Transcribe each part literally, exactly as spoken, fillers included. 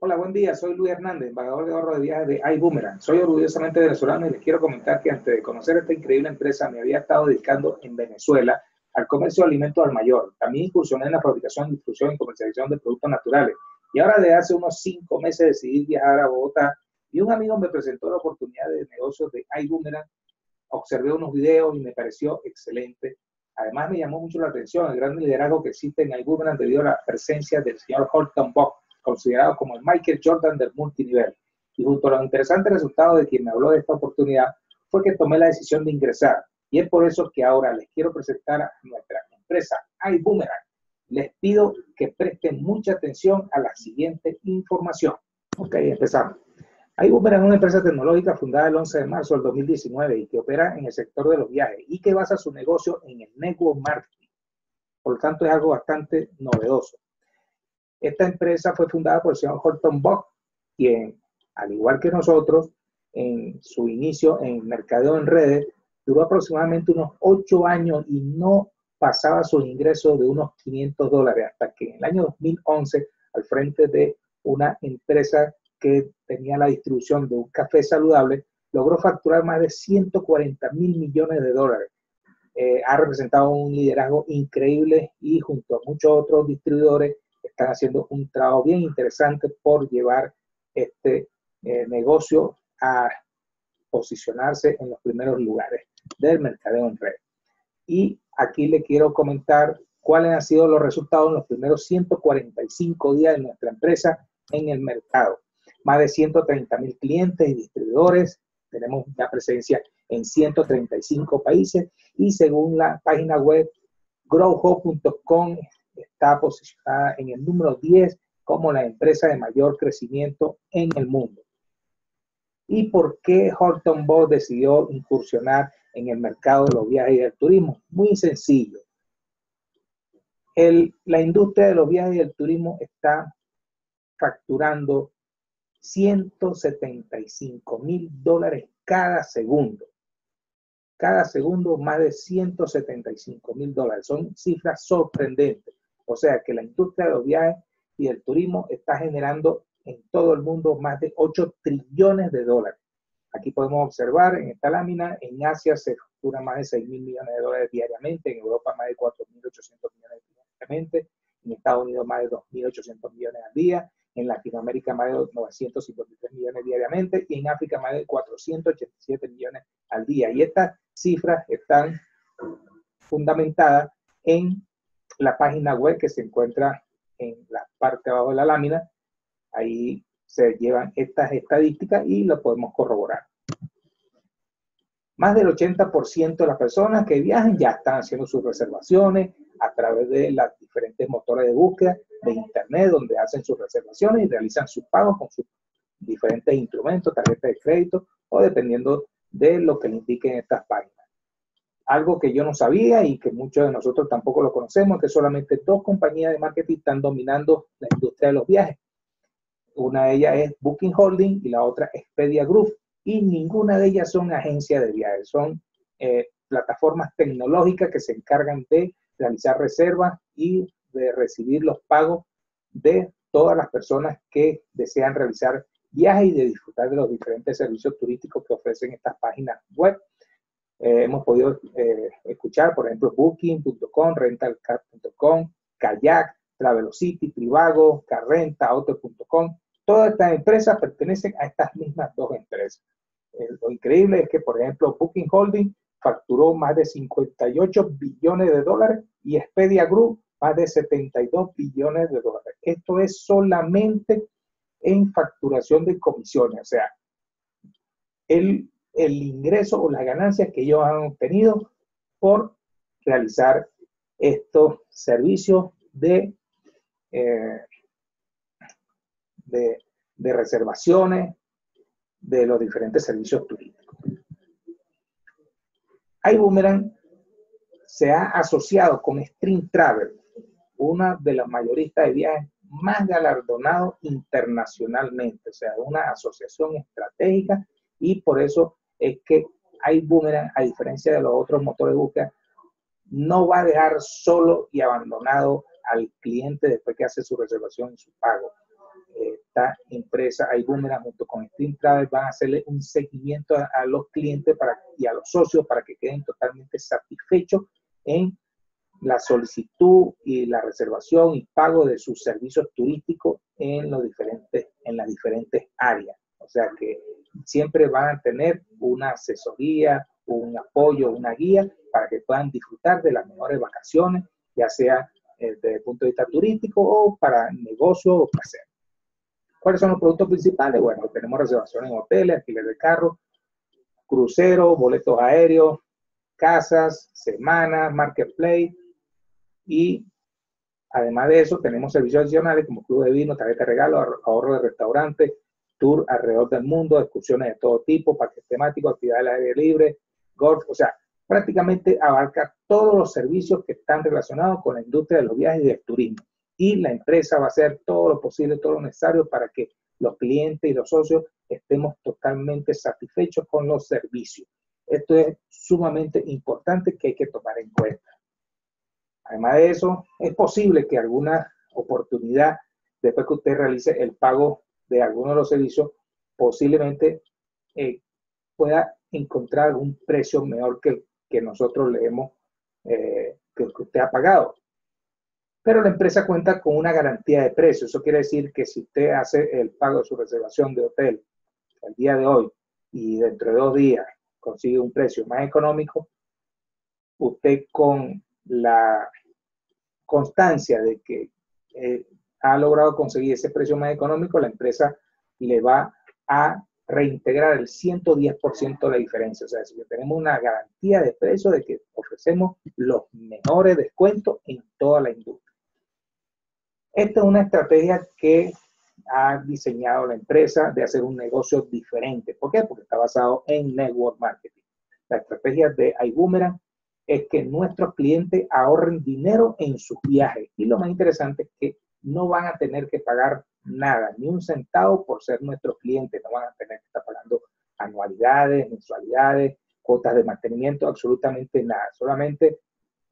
Hola, buen día. Soy Luis Hernández, embajador de ahorro de viajes de iBuumerang. Soy orgullosamente venezolano y les quiero comentar que antes de conocer esta increíble empresa me había estado dedicando en Venezuela al comercio de alimentos al mayor. También incursioné en la fabricación, distribución y comercialización de productos naturales. Y ahora desde hace unos cinco meses decidí viajar a Bogotá y un amigo me presentó la oportunidad de negocios de iBuumerang. Observé unos videos y me pareció excelente. Además me llamó mucho la atención el gran liderazgo que existe en iBuumerang debido a la presencia del señor Holton Buggs, considerado como el Michael Jordan del multinivel. Y junto a los interesantes resultados de quien me habló de esta oportunidad fue que tomé la decisión de ingresar. Y es por eso que ahora les quiero presentar a nuestra empresa iBuumerang. Les pido que presten mucha atención a la siguiente información. Ok, empezamos. iBuumerang es una empresa tecnológica fundada el once de marzo del dos mil diecinueve y que opera en el sector de los viajes y que basa su negocio en el network marketing. Por lo tanto, es algo bastante novedoso. Esta empresa fue fundada por el señor Holton Buggs, quien, al igual que nosotros, en su inicio en mercadeo en redes, duró aproximadamente unos ocho años y no pasaba sus ingresos de unos quinientos dólares, hasta que en el año dos mil once, al frente de una empresa que tenía la distribución de un café saludable, logró facturar más de ciento cuarenta mil millones de dólares. Eh, ha representado un liderazgo increíble y junto a muchos otros distribuidores están haciendo un trabajo bien interesante por llevar este eh, negocio a posicionarse en los primeros lugares del mercadeo en red. Y aquí le quiero comentar cuáles han sido los resultados en los primeros ciento cuarenta y cinco días de nuestra empresa en el mercado. Más de ciento treinta mil clientes y distribuidores, tenemos una presencia en ciento treinta y cinco países y según la página web growjo punto com está posicionada en el número diez como la empresa de mayor crecimiento en el mundo. ¿Y por qué Holton Buggs decidió incursionar en el mercado de los viajes y del turismo? Muy sencillo. El, la industria de los viajes y del turismo está facturando ciento setenta y cinco mil dólares cada segundo. Cada segundo más de ciento setenta y cinco mil dólares. Son cifras sorprendentes. O sea que la industria de los viajes y del turismo está generando en todo el mundo más de ocho trillones de dólares. Aquí podemos observar en esta lámina, en Asia se factura más de seis mil millones de dólares diariamente, en Europa más de cuatro mil ochocientos millones diariamente, en Estados Unidos más de dos mil ochocientos millones al día, en Latinoamérica más de novecientos cincuenta y tres millones diariamente y en África más de cuatrocientos ochenta y siete millones al día. Y estas cifras están fundamentadas en la página web que se encuentra en la parte abajo de la lámina. Ahí se llevan estas estadísticas y lo podemos corroborar. Más del ochenta por ciento de las personas que viajan ya están haciendo sus reservaciones a través de las diferentes motores de búsqueda de internet, donde hacen sus reservaciones y realizan sus pagos con sus diferentes instrumentos, tarjetas de crédito o dependiendo de lo que le indiquen estas páginas. Algo que yo no sabía y que muchos de nosotros tampoco lo conocemos, que solamente dos compañías de marketing están dominando la industria de los viajes. Una de ellas es Booking Holding y la otra Expedia Group. Y ninguna de ellas son agencias de viajes. Son eh, plataformas tecnológicas que se encargan de realizar reservas y de recibir los pagos de todas las personas que desean realizar viajes y de disfrutar de los diferentes servicios turísticos que ofrecen estas páginas web. Eh, hemos podido eh, escuchar, por ejemplo, Booking punto com, Rentalcar punto com, Kayak, Travelocity, Privago, Carrenta, Otto punto com. Todas estas empresas pertenecen a estas mismas dos empresas. Eh, lo increíble es que, por ejemplo, Booking Holding facturó más de cincuenta y ocho billones de dólares y Expedia Group más de setenta y dos billones de dólares. Esto es solamente en facturación de comisiones. O sea, el, el ingreso o las ganancias que ellos han obtenido por realizar estos servicios de eh, De, de reservaciones de los diferentes servicios turísticos. iBuumerang se ha asociado con Stream Travel, una de las mayoristas de viajes más galardonados internacionalmente, o sea, una asociación estratégica y por eso es que iBuumerang, a diferencia de los otros motores de búsqueda, no va a dejar solo y abandonado al cliente después que hace su reservación y su pago. esta empresa iBuumerang junto con Stream Travel van a hacerle un seguimiento a, a los clientes para, y a los socios para que queden totalmente satisfechos en la solicitud y la reservación y pago de sus servicios turísticos en, los diferentes, en las diferentes áreas. O sea que siempre van a tener una asesoría, un apoyo, una guía para que puedan disfrutar de las mejores vacaciones, ya sea eh, desde el punto de vista turístico o para negocio o placer. ¿Cuáles son los productos principales? Bueno, tenemos reservaciones en hoteles, alquiler de carro, cruceros, boletos aéreos, casas, semanas, marketplace y además de eso tenemos servicios adicionales como club de vino, tarjeta de regalo, ahorro de restaurante, tour alrededor del mundo, excursiones de todo tipo, parques temáticos, actividades al aire libre, golf, o sea, prácticamente abarca todos los servicios que están relacionados con la industria de los viajes y del turismo. Y la empresa va a hacer todo lo posible, todo lo necesario para que los clientes y los socios estemos totalmente satisfechos con los servicios. Esto es sumamente importante que hay que tomar en cuenta. Además de eso, es posible que alguna oportunidad, después que usted realice el pago de alguno de los servicios, posiblemente eh, pueda encontrar un precio mejor que el que nosotros le hemos, eh, que usted ha pagado. Pero la empresa cuenta con una garantía de precio. Eso quiere decir que si usted hace el pago de su reservación de hotel el día de hoy y dentro de dos días consigue un precio más económico, usted con la constancia de que eh, ha logrado conseguir ese precio más económico, la empresa le va a reintegrar el ciento diez por ciento de la diferencia. O sea, si tenemos una garantía de precio de que ofrecemos los mejores descuentos en toda la industria. Esta es una estrategia que ha diseñado la empresa de hacer un negocio diferente. ¿Por qué? Porque está basado en network marketing. La estrategia de iBuumerang es que nuestros clientes ahorren dinero en sus viajes. Y lo más interesante es que no van a tener que pagar nada, ni un centavo por ser nuestros clientes. No van a tener que estar pagando anualidades, mensualidades, cuotas de mantenimiento, absolutamente nada. Solamente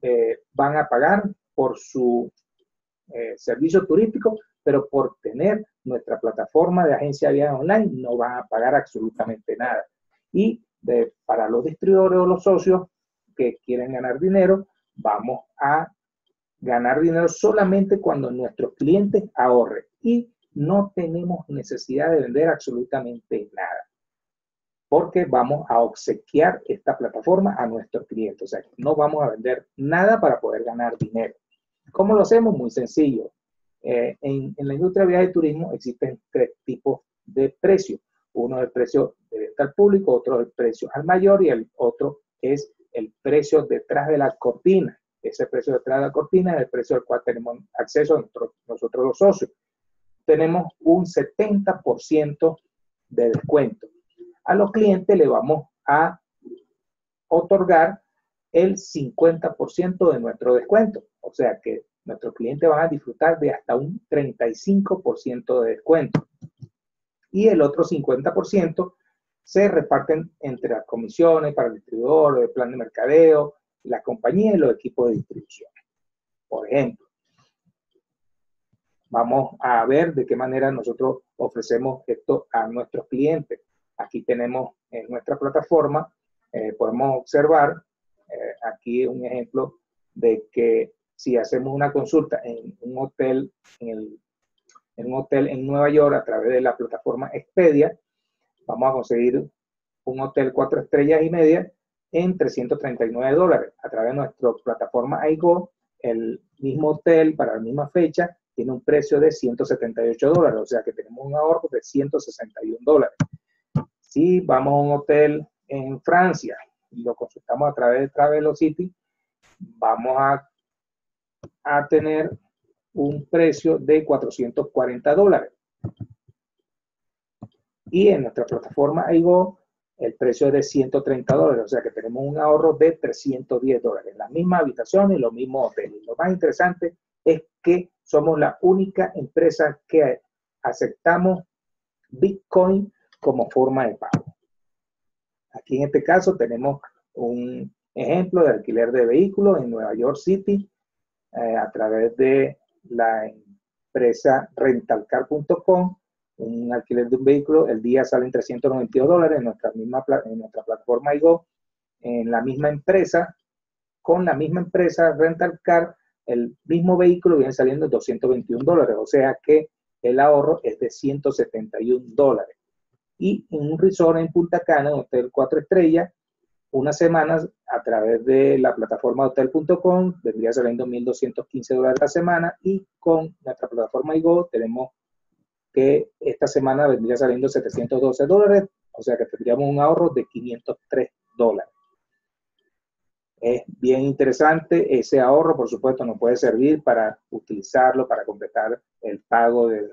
eh, van a pagar por su eh, servicio turístico, pero por tener nuestra plataforma de agencia de viajes online no van a pagar absolutamente nada. Y de, para los distribuidores o los socios que quieren ganar dinero, vamos a ganar dinero solamente cuando nuestros clientes ahorren. Y no tenemos necesidad de vender absolutamente nada, porque vamos a obsequiar esta plataforma a nuestros clientes. O sea, no vamos a vender nada para poder ganar dinero. ¿Cómo lo hacemos? Muy sencillo. Eh, en, en la industria de viajes y turismo existen tres tipos de precios. Uno es el precio de venta al público, otro es el precio al mayor y el otro es el precio detrás de la cortina. Ese precio detrás de la cortina es el precio al cual tenemos acceso nosotros, nosotros los socios. Tenemos un setenta por ciento de descuento. A los clientes le vamos a otorgar el cincuenta por ciento de nuestro descuento. O sea que nuestros clientes van a disfrutar de hasta un treinta y cinco por ciento de descuento. Y el otro cincuenta por ciento se reparten entre las comisiones para el distribuidor, el plan de mercadeo, la compañía y los equipos de distribución. Por ejemplo, vamos a ver de qué manera nosotros ofrecemos esto a nuestros clientes. Aquí tenemos en nuestra plataforma, eh, podemos observar eh, aquí un ejemplo de que si hacemos una consulta en un hotel en, el, en un hotel en Nueva York a través de la plataforma Expedia, vamos a conseguir un hotel cuatro estrellas y media en trescientos treinta y nueve dólares. A través de nuestra plataforma iGo, el mismo hotel para la misma fecha tiene un precio de ciento setenta y ocho dólares, o sea que tenemos un ahorro de ciento sesenta y un dólares. Si vamos a un hotel en Francia y lo consultamos a través de Travelocity, vamos a a tener un precio de cuatrocientos cuarenta dólares. Y en nuestra plataforma iGo el precio es de ciento treinta dólares, o sea que tenemos un ahorro de trescientos diez dólares. En la misma habitación y los mismos hoteles. Lo más interesante es que somos la única empresa que aceptamos Bitcoin como forma de pago. Aquí en este caso tenemos un ejemplo de alquiler de vehículos en Nueva York City, a través de la empresa Rentalcar punto com, un alquiler de un vehículo, el día salen trescientos noventa y dos dólares en nuestra, misma, en nuestra plataforma iGo, en la misma empresa, con la misma empresa Rentalcar, el mismo vehículo viene saliendo doscientos veintiún dólares, o sea que el ahorro es de ciento setenta y un dólares. Y en un resort en Punta Cana, un hotel cuatro estrellas, unas semanas a través de la plataforma Otto punto com, vendría saliendo mil doscientos quince dólares la semana, y con nuestra plataforma iGo tenemos que esta semana vendría saliendo setecientos doce dólares, o sea que tendríamos un ahorro de quinientos tres dólares. Es bien interesante ese ahorro, por supuesto, nos puede servir para utilizarlo, para completar el pago de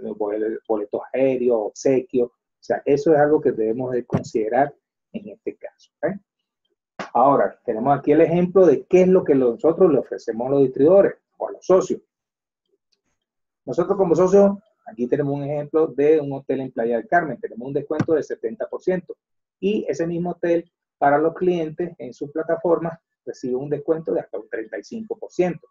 boletos aéreos, obsequios. O sea, eso es algo que debemos de considerar en este caso, ¿eh? Ahora, tenemos aquí el ejemplo de qué es lo que nosotros le ofrecemos a los distribuidores o a los socios. Nosotros como socios, aquí tenemos un ejemplo de un hotel en Playa del Carmen. Tenemos un descuento del setenta por ciento. Y ese mismo hotel, para los clientes en sus plataformas, recibe un descuento de hasta un treinta y cinco por ciento.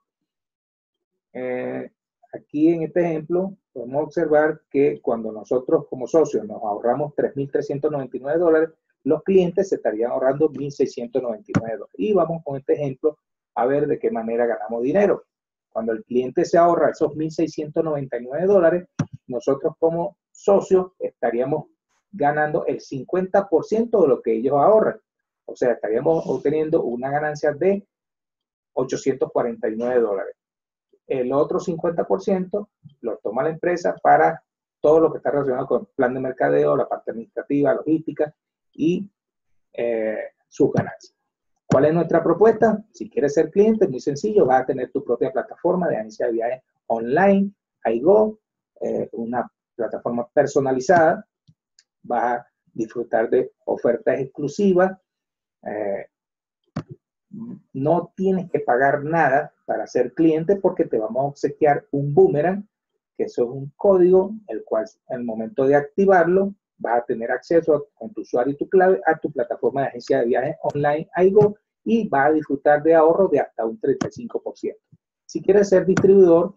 Eh, aquí en este ejemplo podemos observar que cuando nosotros como socios nos ahorramos tres mil trescientos noventa y nueve dólares, los clientes se estarían ahorrando mil seiscientos noventa y nueve dólares. Y vamos con este ejemplo a ver de qué manera ganamos dinero. Cuando el cliente se ahorra esos mil seiscientos noventa y nueve dólares, nosotros como socios estaríamos ganando el cincuenta por ciento de lo que ellos ahorran. O sea, estaríamos obteniendo una ganancia de ochocientos cuarenta y nueve dólares. El otro cincuenta por ciento lo toma la empresa para todo lo que está relacionado con el plan de mercadeo, la parte administrativa, logística y eh, sus ganancias. ¿Cuál es nuestra propuesta? Si quieres ser cliente, es muy sencillo, vas a tener tu propia plataforma de agencia de viajes online, iGo, eh, una plataforma personalizada, vas a disfrutar de ofertas exclusivas. Eh, no tienes que pagar nada para ser cliente porque te vamos a obsequiar un boomerang, que eso es un código, el cual al momento de activarlo vas a tener acceso a, con tu usuario y tu clave a tu plataforma de agencia de viajes online iGo y vas a disfrutar de ahorros de hasta un treinta y cinco por ciento. Si quieres ser distribuidor,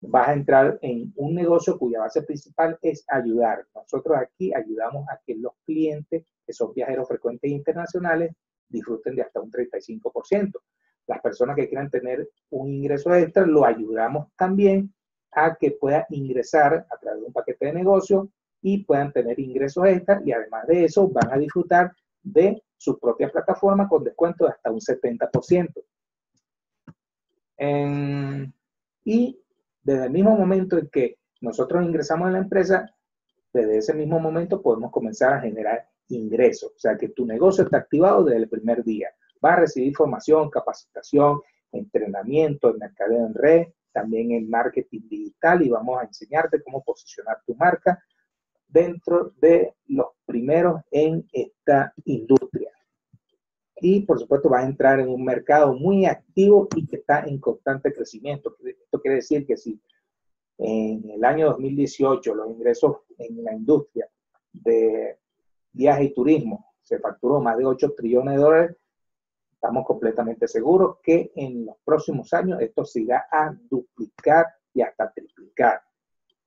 vas a entrar en un negocio cuya base principal es ayudar. Nosotros aquí ayudamos a que los clientes, que son viajeros frecuentes internacionales, disfruten de hasta un treinta y cinco por ciento. Las personas que quieran tener un ingreso extra, lo ayudamos también a que puedan ingresar a través de un paquete de negocio y puedan tener ingresos extra, y además de eso van a disfrutar de su propia plataforma con descuento de hasta un setenta por ciento. En, y desde el mismo momento en que nosotros ingresamos en la empresa, desde ese mismo momento podemos comenzar a generar ingresos. O sea que tu negocio está activado desde el primer día. Vas a recibir formación, capacitación, entrenamiento en mercadeo en red, también en marketing digital, y vamos a enseñarte cómo posicionar tu marca dentro de los primeros en esta industria. Y, por supuesto, vas a entrar en un mercado muy activo y que está en constante crecimiento. Esto quiere decir que si en el año dos mil dieciocho los ingresos en la industria de viaje y turismo se facturó más de ocho trillones de dólares, estamos completamente seguros que en los próximos años esto se irá a duplicar y hasta triplicar.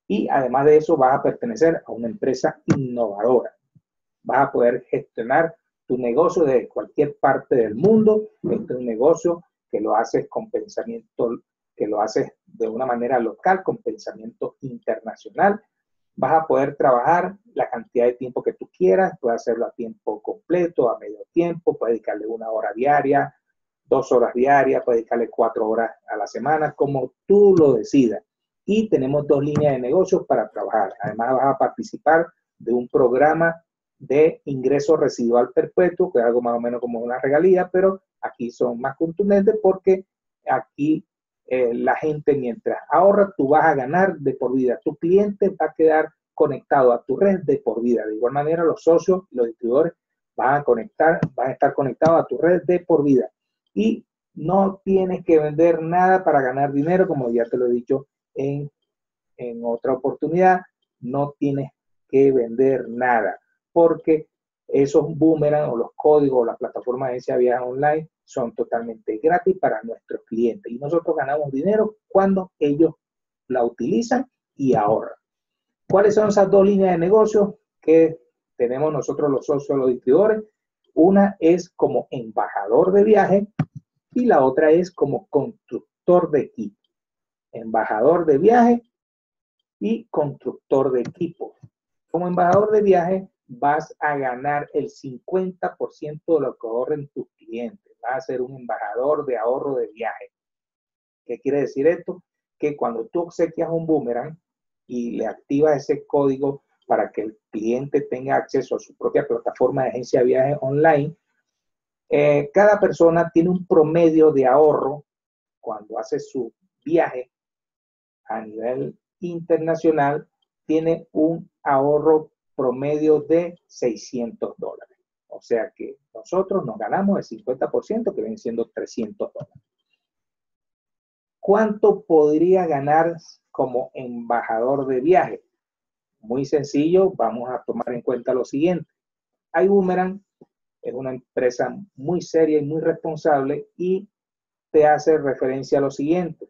Y, además de eso, vas a pertenecer a una empresa innovadora. Vas a poder gestionar tu negocio desde cualquier parte del mundo. Este es un negocio que lo haces con pensamiento, que lo haces de una manera local, con pensamiento internacional. Vas a poder trabajar la cantidad de tiempo que tú quieras. Puedes hacerlo a tiempo completo, a medio tiempo, puedes dedicarle una hora diaria, dos horas diarias, puedes dedicarle cuatro horas a la semana, como tú lo decidas. Y tenemos dos líneas de negocios para trabajar. Además, vas a participar de un programa de ingreso residual perpetuo, que es algo más o menos como una regalía, pero aquí son más contundentes porque aquí eh, la gente mientras ahorra, tú vas a ganar de por vida. Tu cliente va a quedar conectado a tu red de por vida. De igual manera, los socios, los distribuidores van a conectar, van a estar conectados a tu red de por vida. Y no tienes que vender nada para ganar dinero, como ya te lo he dicho en, en otra oportunidad. No tienes que vender nada, porque esos boomerang o los códigos o la plataforma de agencia de viajes online son totalmente gratis para nuestros clientes. Y nosotros ganamos dinero cuando ellos la utilizan y ahorran. ¿Cuáles son esas dos líneas de negocio que tenemos nosotros los socios, los distribuidores? Una es como embajador de viaje y la otra es como constructor de equipo. Embajador de viaje y constructor de equipo. Como embajador de viaje vas a ganar el cincuenta por ciento de lo que ahorren tus clientes. Vas a ser un embajador de ahorro de viaje. ¿Qué quiere decir esto? Que cuando tú obsequias un boomerang y le activas ese código para que el cliente tenga acceso a su propia plataforma de agencia de viajes online, eh, cada persona tiene un promedio de ahorro cuando hace su viaje a nivel internacional, tiene un ahorro promedio de seiscientos dólares. O sea que nosotros nos ganamos el cincuenta por ciento, que vienen siendo trescientos dólares. ¿Cuánto podría ganar como embajador de viaje? Muy sencillo, vamos a tomar en cuenta lo siguiente. iBuumerang es una empresa muy seria y muy responsable y te hace referencia a lo siguiente.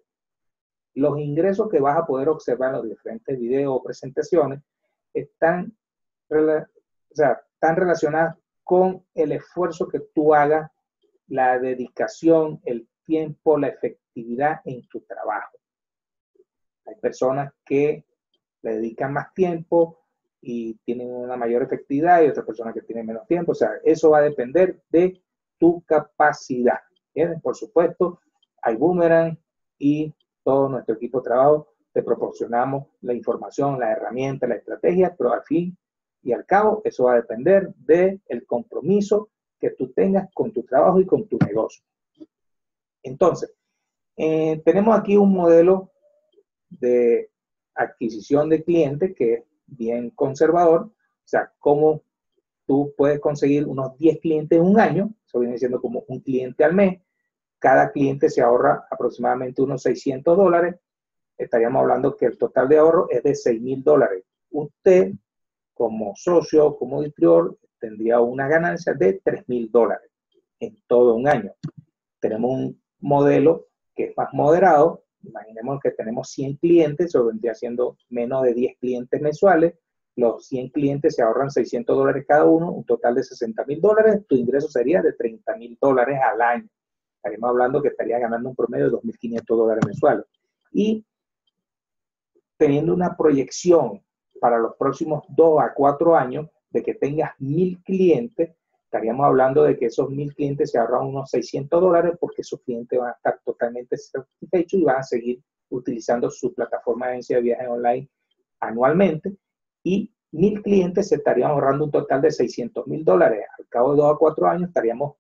Los ingresos que vas a poder observar en los diferentes videos o presentaciones están, o sea, están relacionados con el esfuerzo que tú hagas, la dedicación, el tiempo, la efectividad en tu trabajo. Hay personas que le dedican más tiempo y tienen una mayor efectividad y otras personas que tienen menos tiempo. O sea, eso va a depender de tu capacidad. ¿Bien? Por supuesto, iBuumerang y todo nuestro equipo de trabajo te proporcionamos la información, la herramienta, la estrategia, pero al fin y al cabo eso va a depender del compromiso que tú tengas con tu trabajo y con tu negocio. Entonces, eh, tenemos aquí un modelo de adquisición de clientes que es bien conservador. O sea, cómo tú puedes conseguir unos diez clientes en un año, eso viene siendo como un cliente al mes. Cada cliente se ahorra aproximadamente unos seiscientos dólares. Estaríamos hablando que el total de ahorro es de seis mil dólares. Usted, como socio, como distribuidor, tendría una ganancia de tres mil dólares en todo un año. Tenemos un modelo que es más moderado. Imaginemos que tenemos cien clientes, eso vendría siendo menos de diez clientes mensuales. Los cien clientes se ahorran seiscientos dólares cada uno, un total de sesenta mil dólares. Tu ingreso sería de treinta mil dólares al año. Estaríamos hablando que estaría ganando un promedio de dos mil quinientos dólares mensuales. Y teniendo una proyección para los próximos dos a cuatro años de que tengas mil clientes, estaríamos hablando de que esos mil clientes se ahorran unos seiscientos dólares porque esos clientes van a estar totalmente satisfechos y van a seguir utilizando su plataforma de agencia de viajes online anualmente. Y mil clientes se estarían ahorrando un total de seiscientos mil dólares. Al cabo de dos a cuatro años estaríamos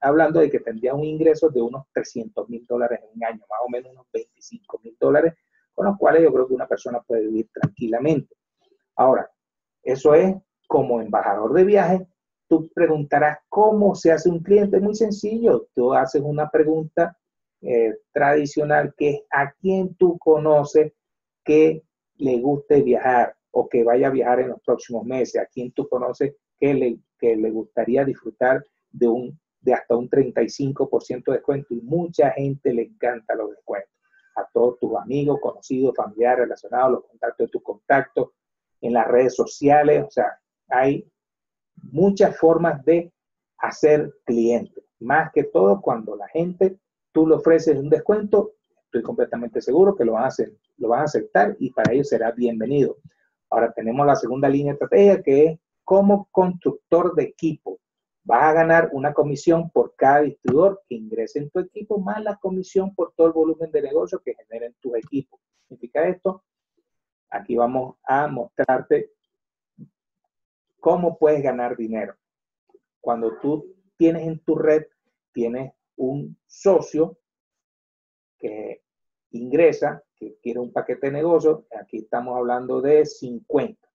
hablando de que tendría un ingreso de unos trescientos mil dólares en un año, más o menos unos veinticinco mil dólares, con los cuales yo creo que una persona puede vivir tranquilamente. Ahora, eso es como embajador de viajes. Tú preguntarás cómo se hace un cliente. Muy sencillo, tú haces una pregunta eh, tradicional que es a quién tú conoces que le guste viajar o que vaya a viajar en los próximos meses, a quién tú conoces que le, que le gustaría disfrutar de un de hasta un treinta y cinco por ciento de descuento, y mucha gente le encanta los descuentos. A todos tus amigos, conocidos, familiares, relacionados, los contactos de tus contactos, en las redes sociales. O sea, hay muchas formas de hacer clientes. Más que todo, cuando la gente, tú le ofreces un descuento, estoy completamente seguro que lo van a hacer, lo van a aceptar y para ellos será bienvenido. Ahora tenemos la segunda línea de estrategia, que es como constructor de equipo. Vas a ganar una comisión por cada distribuidor que ingrese en tu equipo, más la comisión por todo el volumen de negocio que generen tus equipos. ¿Qué significa esto? Aquí vamos a mostrarte cómo puedes ganar dinero. Cuando tú tienes en tu red, tienes un socio que ingresa, que quiere un paquete de negocio. Aquí estamos hablando de cincuenta.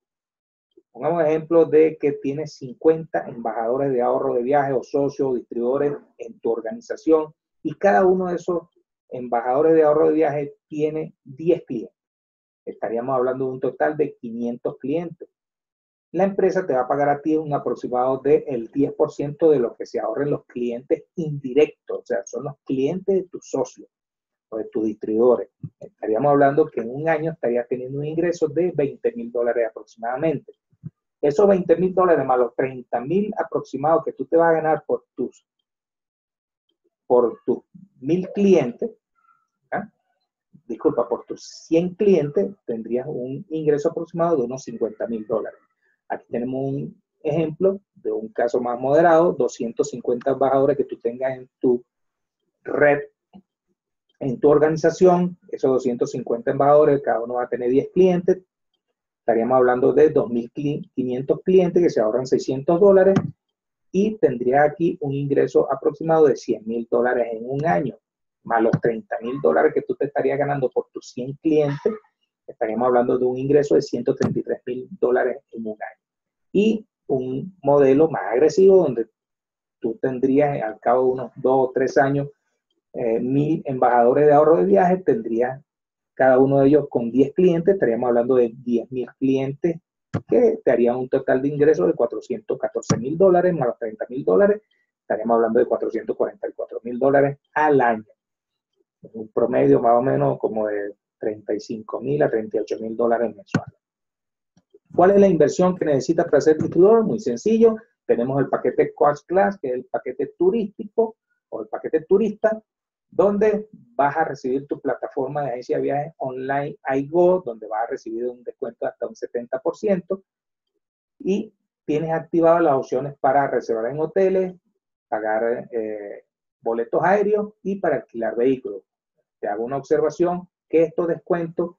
Pongamos ejemplo de que tienes cincuenta embajadores de ahorro de viaje o socios o distribuidores en tu organización y cada uno de esos embajadores de ahorro de viaje tiene diez clientes. Estaríamos hablando de un total de quinientos clientes. La empresa te va a pagar a ti un aproximado del diez por ciento de lo que se ahorren los clientes indirectos, o sea, son los clientes de tus socios. o de tus distribuidores. Estaríamos hablando que en un año estarías teniendo un ingreso de veinte mil dólares aproximadamente. Esos veinte mil dólares más los treinta mil aproximados que tú te vas a ganar por tus, por tus mil clientes, ¿ah? disculpa, por tus cien clientes, tendrías un ingreso aproximado de unos cincuenta mil dólares. Aquí tenemos un ejemplo de un caso más moderado, doscientos cincuenta embajadores que tú tengas en tu red, en tu organización. Esos doscientos cincuenta embajadores, cada uno va a tener diez clientes, estaríamos hablando de dos mil quinientos clientes que se ahorran seiscientos dólares y tendría aquí un ingreso aproximado de cien mil dólares en un año, más los treinta mil dólares que tú te estarías ganando por tus cien clientes, estaríamos hablando de un ingreso de ciento treinta y tres mil dólares en un año. Y un modelo más agresivo donde tú tendrías al cabo de unos dos o tres años eh, mil embajadores de ahorro de viaje, tendrías cada uno de ellos con diez clientes, estaríamos hablando de diez mil clientes que te harían un total de ingresos de cuatrocientos catorce mil dólares más los treinta mil dólares, estaríamos hablando de cuatrocientos cuarenta y cuatro mil dólares al año. Un promedio más o menos como de treinta y cinco mil a treinta y ocho mil dólares mensuales. ¿Cuál es la inversión que necesitas para ser distribuidor? Muy sencillo, tenemos el paquete Coach Class, que es el paquete turístico o el paquete turista, donde vas a recibir tu plataforma de agencia de viajes online iGo, donde vas a recibir un descuento de hasta un setenta por ciento, y tienes activadas las opciones para reservar en hoteles, pagar eh, boletos aéreos y para alquilar vehículos. Te hago una observación, que estos descuentos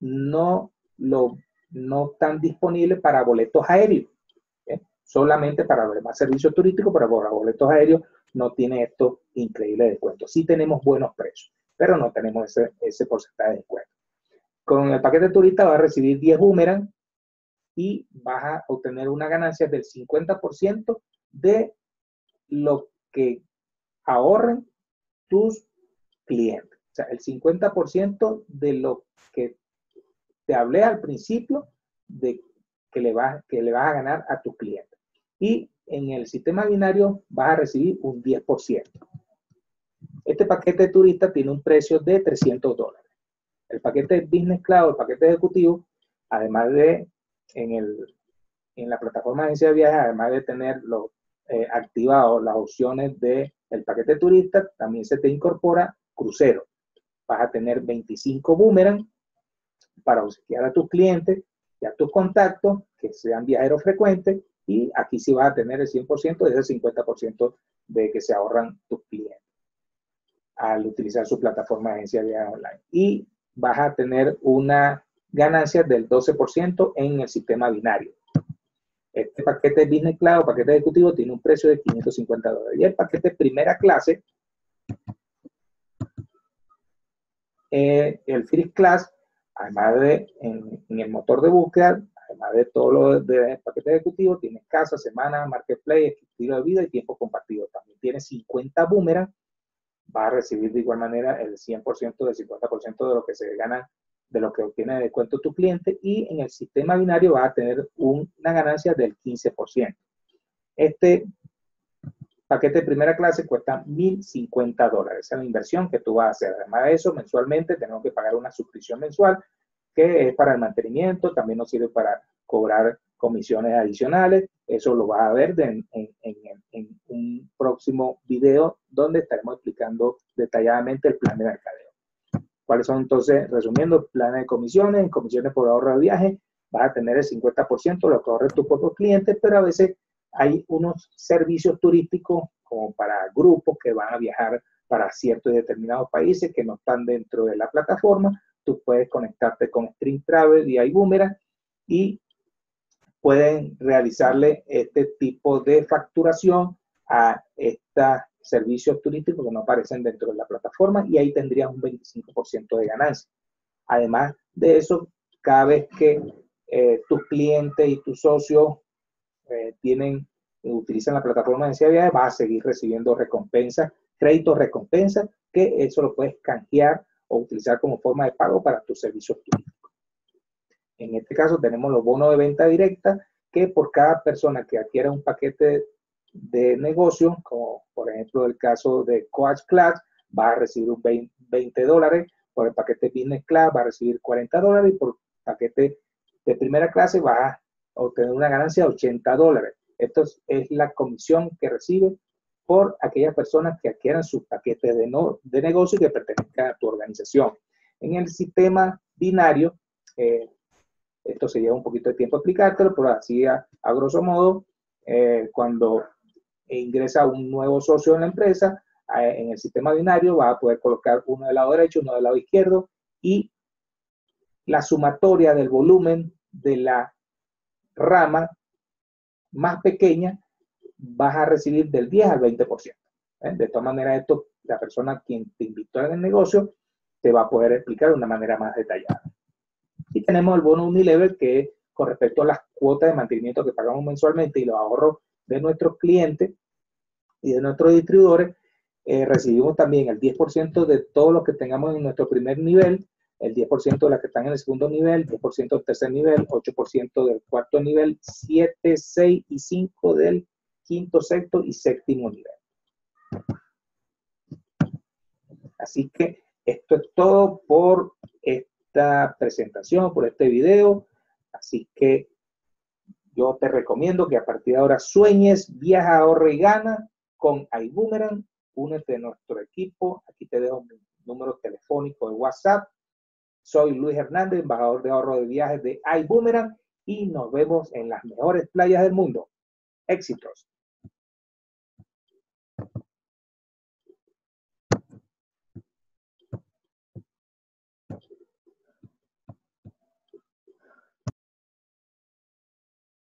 no lo... no están disponibles para boletos aéreos, ¿eh? solamente para los demás servicios turísticos, pero para boletos aéreos no tiene estos increíbles descuentos. Sí tenemos buenos precios, pero no tenemos ese, ese porcentaje de descuento. Con el paquete turista vas a recibir diez Boomerang y vas a obtener una ganancia del cincuenta por ciento de lo que ahorren tus clientes. O sea, el cincuenta por ciento de lo que te hablé al principio de que le vas, que le vas a ganar a tu cliente. Y en el sistema binario vas a recibir un diez por ciento. Este paquete de turista tiene un precio de trescientos dólares. El paquete de Business Cloud, el paquete ejecutivo, además de en, el, en la plataforma de agencia de viajes, además de tener los, eh, activados las opciones del paquete turista, también se te incorpora crucero. Vas a tener veinticinco Boomerang para obsequiar a tus clientes y a tus contactos, que sean viajeros frecuentes, y aquí sí vas a tener el cien por ciento de ese cincuenta por ciento de que se ahorran tus clientes al utilizar su plataforma de agencia de viajes online. Y vas a tener una ganancia del doce por ciento en el sistema binario. Este paquete Business Cloud, paquete ejecutivo, tiene un precio de quinientos cincuenta dólares. Y el paquete primera clase, eh, el First Class, además de en, en el motor de búsqueda, además de todo lo de paquete ejecutivo, tienes casa, semana, marketplace, estilo de vida y tiempo compartido. También tienes cincuenta Boomerang, vas a recibir de igual manera el cien por ciento del cincuenta por ciento de lo que se gana, de lo que obtiene de descuento tu cliente, y en el sistema binario vas a tener un, una ganancia del quince por ciento. Este paquete de primera clase cuesta mil cincuenta dólares. Esa es la inversión que tú vas a hacer. Además de eso, mensualmente tenemos que pagar una suscripción mensual que es para el mantenimiento, también nos sirve para cobrar comisiones adicionales. Eso lo vas a ver en, en, en, en un próximo video donde estaremos explicando detalladamente el plan de mercadeo. ¿Cuáles son entonces, resumiendo, planes de comisiones? En comisiones por ahorro de viaje vas a tener el cincuenta por ciento de lo que ahorren tus propios clientes, pero a veces hay unos servicios turísticos como para grupos que van a viajar para ciertos y determinados países que no están dentro de la plataforma. Tú puedes conectarte con Stream Travel y iBuumerang y pueden realizarle este tipo de facturación a estos servicios turísticos que no aparecen dentro de la plataforma y ahí tendrías un veinticinco por ciento de ganancia. Además de eso, cada vez que eh, tus clientes y tus socios Eh, tienen, utilizan la plataforma de agencia de viajes, vas a seguir recibiendo recompensas, créditos recompensas, que eso lo puedes canjear o utilizar como forma de pago para tus servicios turísticos. En este caso tenemos los bonos de venta directa, que por cada persona que adquiera un paquete de negocio, como por ejemplo el caso de Coach Class, vas a recibir un veinte dólares, por el paquete Business Class vas a recibir cuarenta dólares y por paquete de primera clase vas a obtener una ganancia de ochenta dólares. Esto es, es la comisión que recibe por aquellas personas que adquieran sus paquetes de, no, de negocio y que pertenezcan a tu organización. En el sistema binario, eh, esto se lleva un poquito de tiempo explicártelo, pero así a, a grosso modo, eh, cuando ingresa un nuevo socio en la empresa, eh, en el sistema binario va a poder colocar uno del lado derecho, uno del lado izquierdo, y la sumatoria del volumen de la rama más pequeña vas a recibir del diez al veinte por ciento. ¿eh? De todas maneras, esto, la persona quien te invitó en el negocio te va a poder explicar de una manera más detallada. Y tenemos el bono Unilever, que es con respecto a las cuotas de mantenimiento que pagamos mensualmente y los ahorros de nuestros clientes y de nuestros distribuidores, eh, recibimos también el diez por ciento de todos los que tengamos en nuestro primer nivel, el diez por ciento de las que están en el segundo nivel, diez por ciento del tercer nivel, ocho por ciento del cuarto nivel, siete, seis y cinco del quinto, sexto y séptimo nivel. Así que esto es todo por esta presentación, por este video. Así que yo te recomiendo que a partir de ahora sueñes, viaja, ahorra y gana con iBuumerang. Únete a nuestro equipo. Aquí te dejo mi número telefónico de WhatsApp. Soy Luis Hernández, embajador de ahorro de viajes de iBuumerang, y nos vemos en las mejores playas del mundo. Éxitos.